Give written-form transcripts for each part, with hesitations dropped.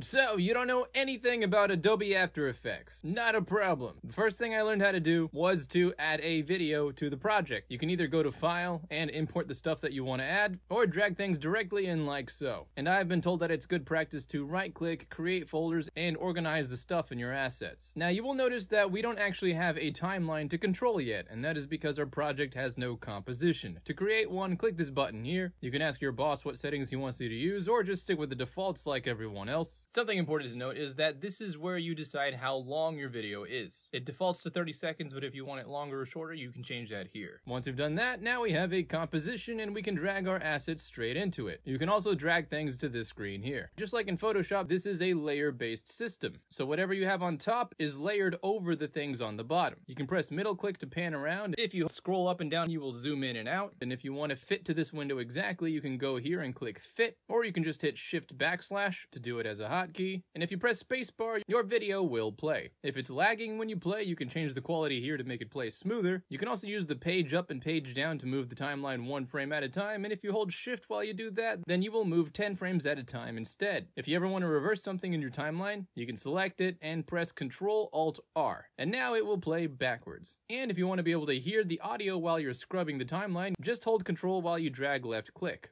So, you don't know anything about Adobe After Effects. Not a problem. The first thing I learned how to do was to add a video to the project. You can either go to File and import the stuff that you want to add, or drag things directly in like so. And I've been told that it's good practice to right-click, create folders, and organize the stuff in your assets. Now, you will notice that we don't actually have a timeline to control yet, and that is because our project has no composition. To create one, click this button here. You can ask your boss what settings he wants you to use, or just stick with the defaults like everyone else. Something important to note is that this is where you decide how long your video is. It defaults to 30 seconds, but if you want it longer or shorter, you can change that here. Once we've done that, now we have a composition and we can drag our assets straight into it. You can also drag things to this screen here. Just like in Photoshop, this is a layer-based system. So whatever you have on top is layered over the things on the bottom. You can press middle click to pan around. If you scroll up and down, you will zoom in and out. And if you want to fit to this window exactly, you can go here and click fit, or you can just hit Shift/backslash to do it as a hotkey, and if you press spacebar, your video will play. If it's lagging when you play, you can change the quality here to make it play smoother. You can also use the page up and page down to move the timeline one frame at a time, and if you hold shift while you do that, then you will move 10 frames at a time instead. If you ever want to reverse something in your timeline, you can select it and press Ctrl-Alt-R, and now it will play backwards. And if you want to be able to hear the audio while you're scrubbing the timeline, just hold Ctrl while you drag left click.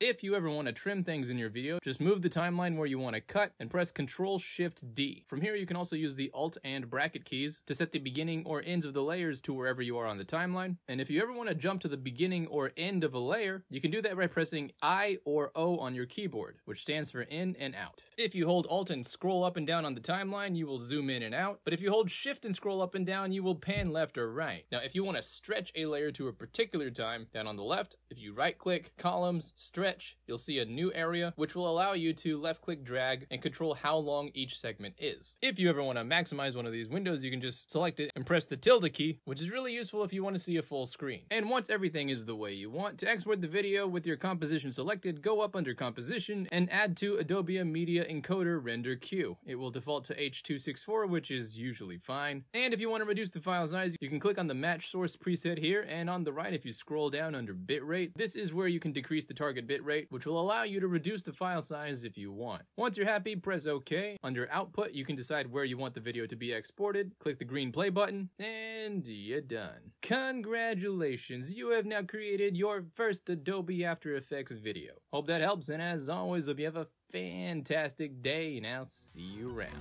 If you ever want to trim things in your video, just move the timeline where you want to cut and press Ctrl-Shift-D. From here, you can also use the Alt and bracket keys to set the beginning or ends of the layers to wherever you are on the timeline. And if you ever want to jump to the beginning or end of a layer, you can do that by pressing I or O on your keyboard, which stands for in and out. If you hold Alt and scroll up and down on the timeline, you will zoom in and out. But if you hold Shift and scroll up and down, you will pan left or right. Now, if you want to stretch a layer to a particular time, down on the left, if you right-click, columns, stretch, you'll see a new area, which will allow you to left-click drag and control how long each segment is. If you ever want to maximize one of these windows, you can just select it and press the tilde key, which is really useful if you want to see a full screen. And once everything is the way you want, to export the video with your composition selected, go up under Composition and add to Adobe Media Encoder Render Queue. It will default to H.264, which is usually fine. And if you want to reduce the file size, you can click on the Match Source preset here, and on the right, if you scroll down under Bitrate, this is where you can decrease the target bitrate, which will allow you to reduce the file size if you want. Once you're happy, press OK. Under Output, you can decide where you want the video to be exported, click the green play button, and you're done. Congratulations, you have now created your first Adobe After Effects video. Hope that helps, and as always, hope you have a fantastic day, and I'll see you around.